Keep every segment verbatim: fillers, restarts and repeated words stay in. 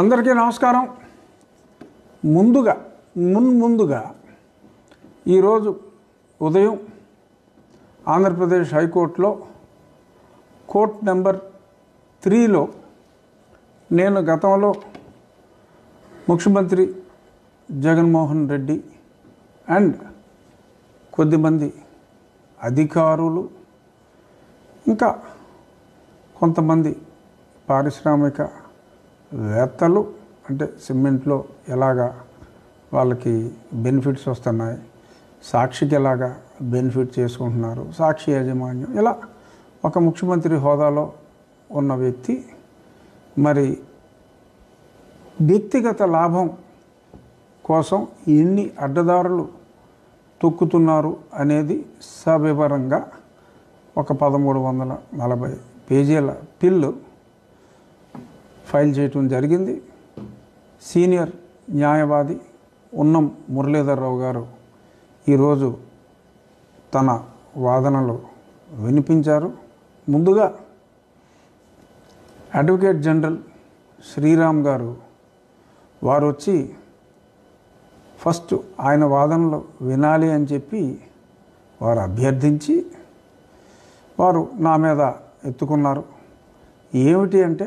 అందరికీ నమస్కారం. ముందుగా మున్ ముందుగా ఈరోజు ఉదయం ఆంధ్రప్రదేశ్ హైకోర్టులో కోర్ట్ నెంబర్ త్రీలో నేను గతంలో ముఖ్యమంత్రి జగన్మోహన్ రెడ్డి అండ్ కొద్దిమంది అధికారులు ఇంకా కొంతమంది పారిశ్రామిక వేత్తలు అంటే సిమెంట్లో ఎలాగా వాళ్ళకి బెనిఫిట్స్ వస్తున్నాయి, సాక్షికి ఎలాగా బెనిఫిట్ చేసుకుంటున్నారు, సాక్షి యాజమాన్యం, ఇలా ఒక ముఖ్యమంత్రి హోదాలో ఉన్న వ్యక్తి మరి వ్యక్తిగత లాభం కోసం ఎన్ని అడ్డదారులు తొక్కుతున్నారు అనేది సవివరంగా ఒక పదమూడు వందల నలభై పేజీల బిల్లు ఫైల్ చేయటం జరిగింది. సీనియర్ న్యాయవాది ఉన్నం మురళీధర్రావు గారు ఈరోజు తన వాదనలు వినిపించారు. ముందుగా అడ్వకేట్ జనరల్ శ్రీరామ్ గారు వారు వచ్చి ఫస్ట్ ఆయన వాదనలు వినాలి అని చెప్పి వారు అభ్యర్థించి వారు నా మీద ఎత్తుకున్నారు. ఏమిటి అంటే,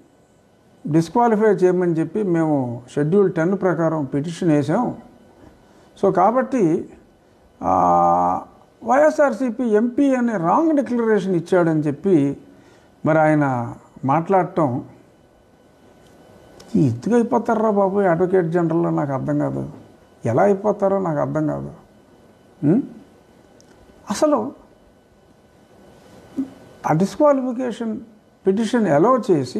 డిస్క్వాలిఫై చేయమని చెప్పి మేము షెడ్యూల్ టెన్ ప్రకారం పిటిషన్ వేసాం. సో కాబట్టి వైఎస్ఆర్సీపీ ఎంపీ అనే రాంగ్ డిక్లరేషన్ ఇచ్చాడని చెప్పి మరి ఆయన మాట్లాడటం ఎందుకు అయిపోతారా బాబు అడ్వకేట్ జనరల్లో నాకు అర్థం కాదు, ఎలా అయిపోతారో నాకు అర్థం కాదు. అసలు ఆ డిస్క్వాలిఫికేషన్ పిటిషన్ అలో చేసి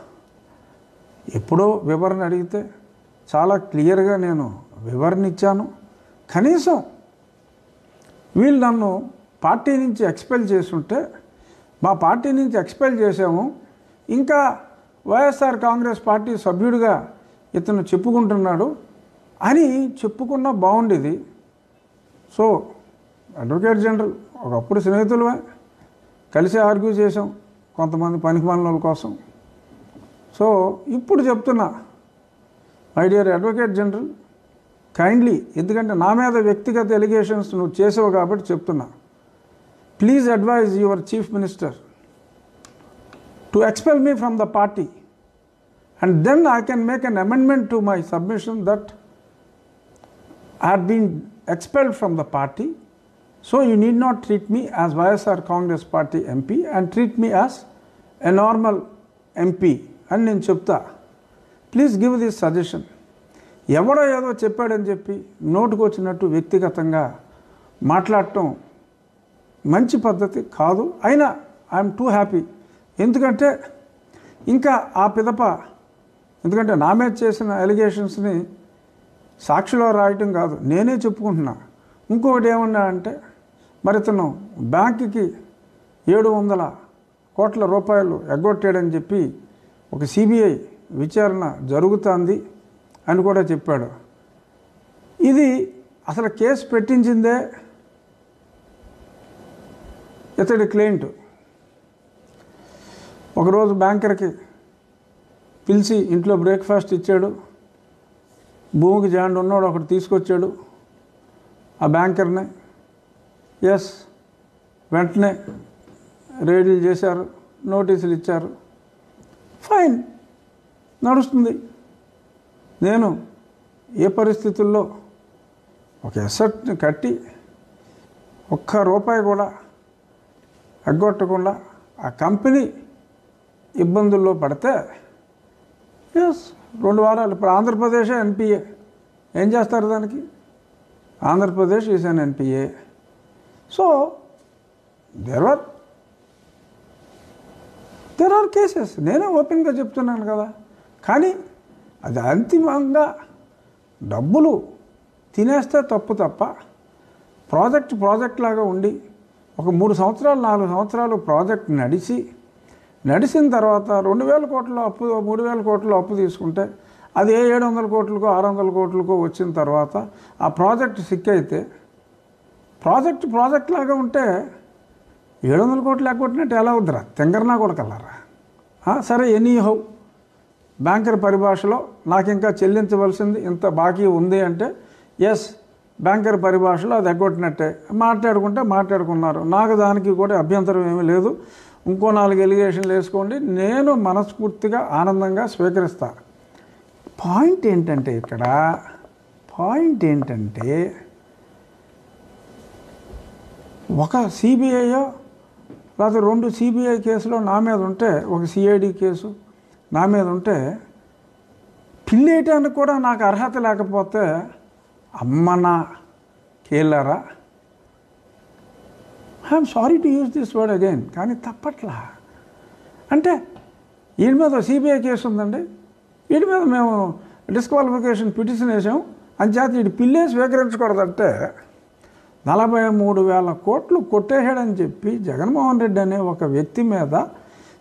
ఎప్పుడో వివరణ అడిగితే చాలా క్లియర్గా నేను వివరణ ఇచ్చాను. కనీసం వీళ్ళు నన్ను పార్టీ నుంచి ఎక్స్పెల్ చేస్తుంటే, మా పార్టీ నుంచి ఎక్స్పెల్ చేసాము, ఇంకా వైఎస్ఆర్ కాంగ్రెస్ పార్టీ సభ్యుడిగా ఇతను చెప్పుకుంటున్నాడు అని చెప్పుకున్న బాగుండేది. సో అడ్వకేట్ జనరల్ ఒకప్పుడు స్నేహితులమే, కలిసి ఆర్గ్యూ చేసాం కొంతమంది పనికి మాలిన కోసం. సో ఇప్పుడు చెప్తున్నా, my dear advocate general, kindly, ఎందుకంటే నా మీద వ్యక్తిగత ఎలిగేషన్స్ నువ్వు చేసావు కాబట్టి చెప్తున్నా, please advise your chief minister to expel me from the party and then I can make an amendment to my submission that I had been expelled from the party. So you need not treat me as YSR Congress party MP and treat me as a normal MP అని నేను చెప్తా. Please give this suggestion. ఎవడో ఏదో చెప్పాడని చెప్పి నోటుకు వచ్చినట్టు వ్యక్తిగతంగా మాట్లాడటం మంచి పద్ధతి కాదు. అయినా ఐఎమ్ టూ హ్యాపీ, ఎందుకంటే ఇంకా ఆ పిదప, ఎందుకంటే నా మీద చేసిన ఎలిగేషన్స్ని సాక్షిలో రాయటం కాదు, నేనే చెప్పుకుంటున్నా. ఇంకొకటి ఏమన్నా అంటే, మరి ఇతను బ్యాంకుకి ఏడు వందల కోట్ల రూపాయలు ఎగ్గొట్టాడని చెప్పి ఒక సిబిఐ విచారణ జరుగుతుంది అని కూడా చెప్పాడు. ఇది అసలు కేసు పెట్టించిందే ఇతడి క్లయింట్. ఒకరోజు బ్యాంకర్కి పిలిచి ఇంట్లో బ్రేక్ఫాస్ట్ ఇచ్చాడు, భూమికి జాండు ఉన్నాడు ఒకటి తీసుకొచ్చాడు. ఆ బ్యాంకర్నే ఎస్ వెంటనే రేడీలు చేశారు, నోటీసులు ఇచ్చారు, ఫైన్ నడుస్తుంది. నేను ఏ పరిస్థితుల్లో ఒక అసెట్ని కట్టి ఒక్క రూపాయి కూడా అగ్గొట్టకుండా ఆ కంపెనీ ఇబ్బందుల్లో పడితే ఎస్ రెండు వారాలు ఇప్పుడు ఆంధ్రప్రదేశ్ ఎన్పిఏ ఏం చేస్తారు దానికి? Andhra Pradesh is an NPA. So there are there are cases, నేనే ఓపెన్గా చెప్తున్నాను కదా. కానీ అది అంతిమంగా డబ్బులు తినేస్తే తప్పు తప్ప ప్రాజెక్ట్ ప్రాజెక్ట్ లాగా ఉండి ఒక మూడు సంవత్సరాలు నాలుగు సంవత్సరాలు ప్రాజెక్ట్ నడిచి నడిచిన తర్వాత రెండు వేల కోట్ల అప్పు మూడు వేల కోట్ల అప్పు తీసుకుంటే అది ఏడు వందల కోట్లకో ఆరు వందల కోట్లకో వచ్చిన తర్వాత ఆ ప్రాజెక్ట్ సిక్ అయితే ప్రాజెక్ట్ ప్రాజెక్ట్ లాగా ఉంటే ఏడు వందల కోట్లు లేకపోతున్నట్టు ఎలా అవుద్దిరా? తెంగరనా కొడకల్లారా? సరే, ఎనీ హౌ బ్యాంకర్ పరిభాషలో నాకు ఇంకా చెల్లించవలసింది ఇంత బాకీ ఉంది అంటే ఎస్ బ్యాంకర్ పరిభాషలో అది ఎగ్గొట్టినట్టే మాట్లాడుకుంటే మాట్లాడుకున్నారు. నాకు దానికి కూడా అభ్యంతరం ఏమీ లేదు. ఇంకో నాలుగు ఎలిగేషన్లు వేసుకోండి, నేను మనస్ఫూర్తిగా ఆనందంగా స్వీకరిస్తా. పాయింట్ ఏంటంటే ఇక్కడ పాయింట్ ఏంటంటే ఒక సిబిఐయో లేకపోతే రెండు సిబిఐ కేసులో నా మీద ఉంటే ఒక సిఐడి కేసు నా మీద ఉంటే పిల్లేయటానికి కూడా నాకు అర్హత లేకపోతే అమ్మనా కేలరా, I'm sorry to use this word again, కానీ తప్పట్లా. అంటే వీడి మీద సిబిఐ కేసు ఉందండి, వీడి మీద మేము డిస్క్వాలిఫికేషన్ పిటిషన్ వేసాం అని చేత వీడి పిల్లే స్వీకరించకూడదంటే నలభై మూడు వేల కోట్లు కొట్టేశాడని చెప్పి జగన్మోహన్ రెడ్డి అనే ఒక వ్యక్తి మీద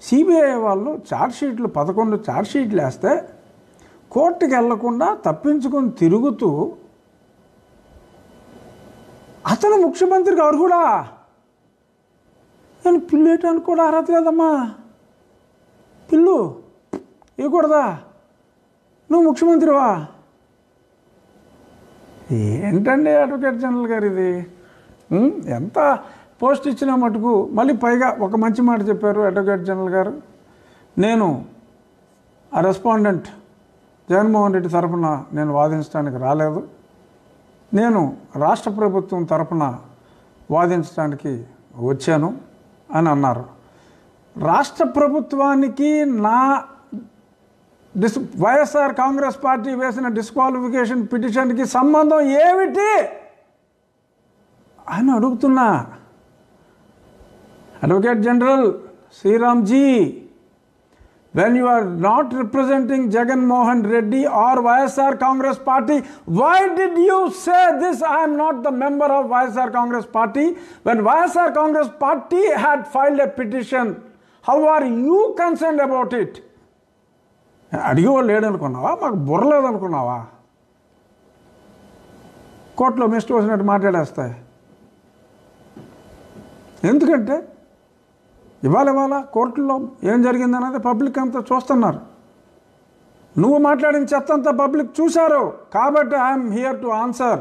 సిబిఐ వాళ్ళు ఛార్జ్షీట్లు పదకొండు ఛార్జ్షీట్లు వేస్తే కోర్టుకి వెళ్లకుండా తప్పించుకొని తిరుగుతూ అతను ముఖ్యమంత్రి గారు కూడా నేను పిల్లేయటానికి కూడా అర్హత లేదమ్మా, పిల్లు ఇవ్వకూడదా, నువ్వు ముఖ్యమంత్రివా? ఏంటండి అడ్వకేట్ జనరల్ గారు ఇది? ఎంత పోస్ట్ ఇచ్చినా మటుకు మళ్ళీ పైగా ఒక మంచి మాట చెప్పారు అడ్వకేట్ జనరల్ గారు, నేను ఆ రెస్పాండెంట్ జగన్మోహన్ రెడ్డి తరఫున నేను వాదించడానికి రాలేదు, నేను రాష్ట్ర ప్రభుత్వం తరఫున వాదించడానికి వచ్చాను అని అన్నారు. రాష్ట్ర ప్రభుత్వానికి నా డిస్ వైఎస్ఆర్ కాంగ్రెస్ పార్టీ వేసిన డిస్క్వాలిఫికేషన్ పిటిషన్కి సంబంధం ఏమిటి అని అడుగుతున్నా. Advocate general Sriramji, when you are not representing Jagan Mohan Reddy or Y S R Congress Party, why did you say this? I am not the member of Y S R Congress Party. When Y S R Congress Party had filed a petition, how are you concerned about it? అడిగేవాడు లేడనుకున్నావా? మాకు బుర్రలేదనుకున్నావా? కోర్టులో Mist వచ్చినట్టు మాట్లాడేస్తాయి. ఎందుకంటే ఇవాళ ఇవాళ కోర్టుల్లో ఏం జరిగిందనేది పబ్లిక్ అంతా చూస్తున్నారు. నువ్వు మాట్లాడిన చెత్త అంతా పబ్లిక్ చూశారు. కాబట్టి ఐఎమ్ హియర్ టు ఆన్సర్.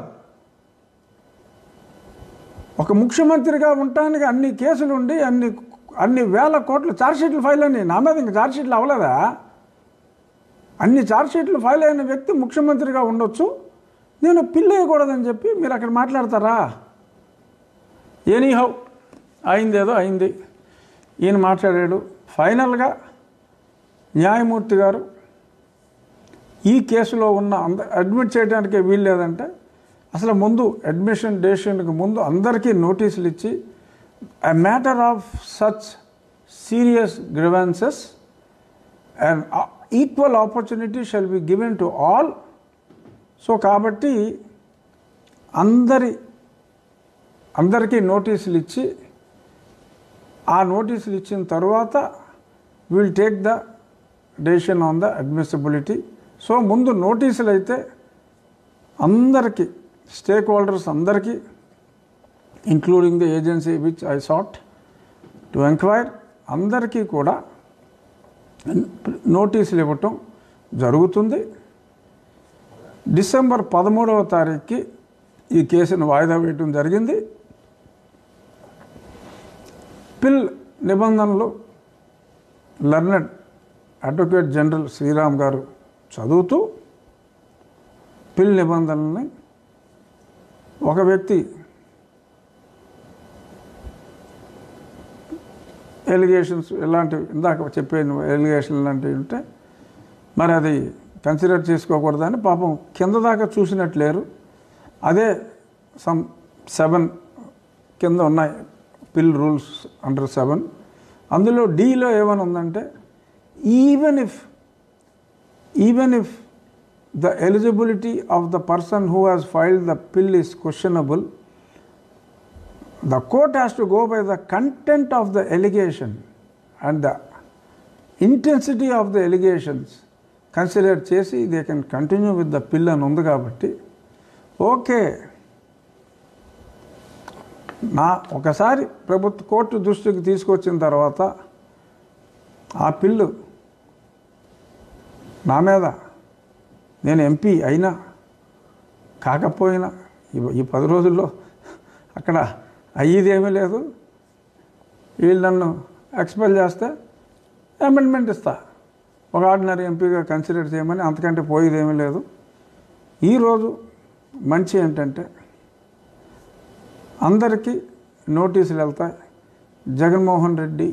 ఒక ముఖ్యమంత్రిగా ఉండటానికి అన్ని కేసులు ఉండి అన్ని అన్ని వేల కోట్లు ఛార్జ్షీట్లు ఫైల్ అయినాయి. నా మీద ఇంక ఛార్జ్షీట్లు అవ్వలేదా? అన్ని ఛార్జ్షీట్లు ఫైల్ అయిన వ్యక్తి ముఖ్యమంత్రిగా ఉండొచ్చు, నేను పిల్లేయకూడదని చెప్పి మీరు అక్కడ మాట్లాడతారా? ఎనీ హౌ అయిందేదో అయింది. ఈయన మాట్లాడాడు. ఫైనల్గా న్యాయమూర్తి గారు ఈ కేసులో ఉన్న అంద అడ్మిట్ చేయడానికే వీల్లేదంటే అసలు ముందు అడ్మిషన్ డెసిషన్కి ముందు అందరికీ నోటీసులు ఇచ్చి a matter of such serious grievances and equal opportunity shall be given to all. So కాబట్టి అందరి అందరికీ నోటీసులు ఇచ్చి ఆ నోటీసులు ఇచ్చిన తర్వాత will take the decision on the admissibility. So ముందు నోటీసులు అయితే అందరికీ స్టేక్ హోల్డర్స్ అందరికీ including the agency which I sought to enquire అందరికీ కూడా నోటీసులు ఇవ్వటం జరుగుతుంది. డిసెంబర్ పదమూడవ తారీఖుకి ఈ కేసును వాయిదా వేయటం జరిగింది. పిల్ నిబంధనలు లెర్నడ్ అడ్వకేట్ జనరల్ శ్రీరామ్ గారు చదువుతూ పిల్ నిబంధనల్ని ఒక వ్యక్తి ఎలిగేషన్స్ ఇలాంటివి ఇందాక చెప్పాను ఎలిగేషన్ ఇలాంటివి ఉంటే మరి అది కన్సిడర్ చేసుకోకూడదని పాపం కింద దాకా చూసినట్లేరు. అదే సమ్ సెవెన్ కింద ఉన్నాయి పిల్ రూల్స్ అండర్ సెవెన్, అందులో డీలో ఏమైనా ఉందంటే even if even if the eligibility of the person who has filed the PIL is questionable, the court has to go by the content of the allegation and the intensity of the allegations consider చేసి they can continue with the PIL అని ఉంది. కాబట్టి okay, నా ఒకసారి ప్రభుత్వ court దృష్టికి తీసుకొచ్చిన తర్వాత ఆ పిల్లు నా మీద నేను ఎంపీ అయినా కాకపోయినా ఈ పది రోజుల్లో అక్కడ అయ్యేదేమీ లేదు, వీళ్ళు నన్ను ఎక్స్పెల్ చేస్తే అమెండ్మెంట్ ఇస్తా, ఒక ఆర్డినరీ ఎంపీగా కన్సిడర్ చేయమని, అంతకంటే పోయేదేమీ లేదు. ఈరోజు మంచి ఏంటంటే అందరికీ నోటీసులు వెళ్తాయి, జగన్మోహన్ రెడ్డి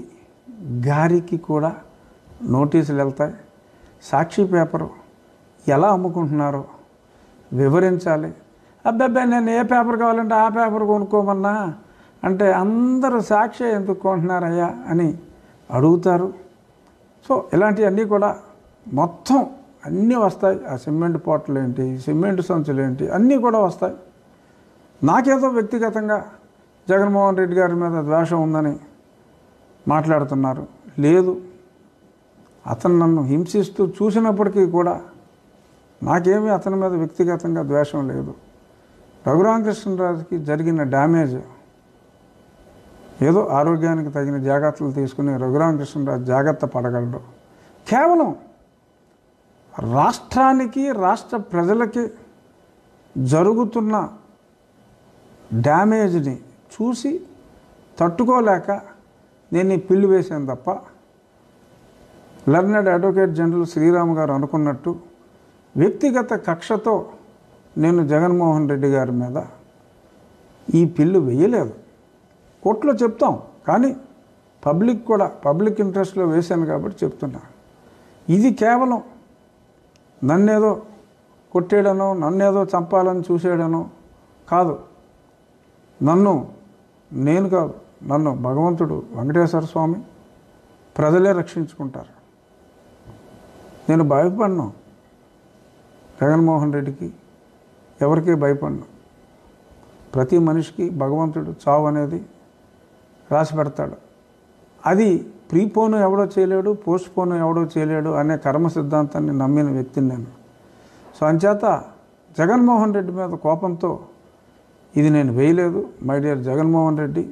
గారికి కూడా నోటీసులు వెళ్తాయి. సాక్షి పేపరు ఎలా అమ్ముకుంటున్నారో వివరించాలి. అబ్బాయి నేను ఏ పేపర్ కావాలంటే ఆ పేపర్ కొనుక్కోమన్నా అంటే అందరూ సాక్షి ఎందుకు కొంటున్నారయ్యా అని అడుగుతారు. సో ఇలాంటివన్నీ కూడా మొత్తం అన్నీ వస్తాయి. ఆ సిమెంట్ పాటలు ఏంటి, సిమెంట్ సంచులు ఏంటి, అన్నీ కూడా వస్తాయి. నాకేదో వ్యక్తిగతంగా జగన్మోహన్ రెడ్డి గారి మీద ద్వేషం ఉందని మాట్లాడుతున్నారు, లేదు, అతను నన్ను హింసిస్తూ చూసినప్పటికీ కూడా నాకేమీ అతని మీద వ్యక్తిగతంగా ద్వేషం లేదు. రఘురామకృష్ణరాజుకి జరిగిన డ్యామేజ్ ఏదో ఆరోగ్యానికి తగిన జాగ్రత్తలు తీసుకుని రఘురామకృష్ణరాజు జాగ్రత్త పడగలడు. కేవలం రాష్ట్రానికి రాష్ట్ర ప్రజలకి జరుగుతున్న డ్యామేజ్ని చూసి తట్టుకోలేక నేను ఈ పిల్లు వేశాను తప్ప లర్నెడ్ అడ్వకేట్ జనరల్ శ్రీరామ్ గారు అనుకున్నట్టు వ్యక్తిగత కక్షతో నేను జగన్మోహన్ రెడ్డి గారి మీద ఈ పిల్లు వేయలేదు. కోర్టులో చెప్తాం, కానీ పబ్లిక్ కూడా పబ్లిక్ ఇంట్రెస్ట్లో వేశాను కాబట్టి చెప్తున్నా. ఇది కేవలం నన్నేదో కొట్టేయడనో నన్నేదో చంపాలని చూసేయడనో కాదు, నన్ను నేను కాదు, నన్ను భగవంతుడు వెంకటేశ్వర స్వామి ప్రజలే రక్షించుకుంటారు. నేను భయపడ్ను, జగన్మోహన్ రెడ్డికి ఎవరికీ భయపడ్ను. ప్రతి మనిషికి భగవంతుడు చావు అనేది రాసి పెడతాడు, అది ప్రీపోను ఎవడో చేయలేడు, పోస్ట్ పోను ఎవడో చేయలేడు అనే కర్మ సిద్ధాంతాన్ని నమ్మిన వ్యక్తిని నేను. సో అంచేత జగన్మోహన్ రెడ్డి మీద కోపంతో ఇది నేను వేయలేదు. మై డియర్ జగన్మోహన్ రెడ్డి,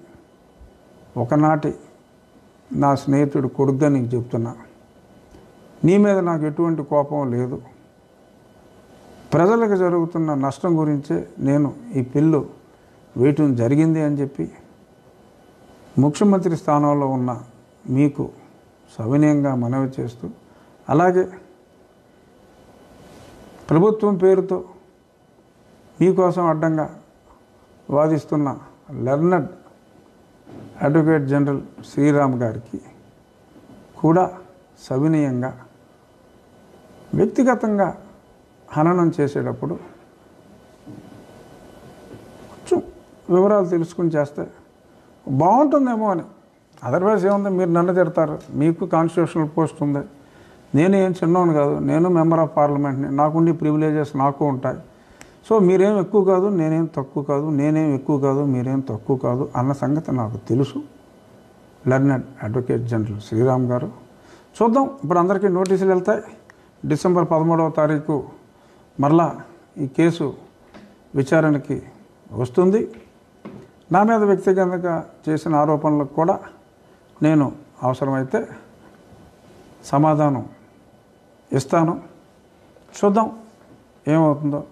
ఒకనాటి నా స్నేహితుడు కొడుకుగా నీకు చెప్తున్నా, నీ మీద నాకు ఎటువంటి కోపం లేదు. ప్రజలకు జరుగుతున్న నష్టం గురించే నేను ఈ పిల్లు వేయటం జరిగింది అని చెప్పి ముఖ్యమంత్రి స్థానంలో ఉన్న మీకు సవినయంగా మనవి చేస్తూ, అలాగే ప్రభుత్వం పేరుతో మీకోసం అడ్డంగా వాదిస్తున్న లెర్నడ్ అడ్వకేట్ జనరల్ శ్రీరామ్ గారికి కూడా సవినయంగా వ్యక్తిగతంగా హననం చేసేటప్పుడు కొంచెం వివరాలు తెలుసుకుని చేస్తే బాగుంటుందేమో అని. అదర్వైజ్ ఏముంది, మీరు నన్ను తిడతారు, మీకు కాన్స్టిట్యూషనల్ పోస్ట్ ఉంది, నేను ఏం చిన్నోను కాదు, నేను మెంబర్ ఆఫ్ పార్లమెంట్ని, నాకుండి ప్రివిలేజెస్ నాకు ఉంటాయి. సో మీరేం ఎక్కువ కాదు, నేనేం తక్కువ కాదు, నేనేం ఎక్కువ కాదు, మీరేం తక్కువ కాదు అన్న సంగతి నాకు తెలుసు లర్నెడ్ అడ్వకేట్ జనరల్ శ్రీరామ్ గారు. చూద్దాం, ఇప్పుడు అందరికీ నోటీసులు వెళ్తాయి. డిసెంబర్ పదమూడవ తారీఖు మరలా ఈ కేసు విచారణకి వస్తుంది. నా మీద వ్యక్తిగతంగా చేసిన ఆరోపణలకు కూడా నేను అవసరమైతే సమాధానం ఇస్తాను. చూద్దాం ఏమవుతుందో.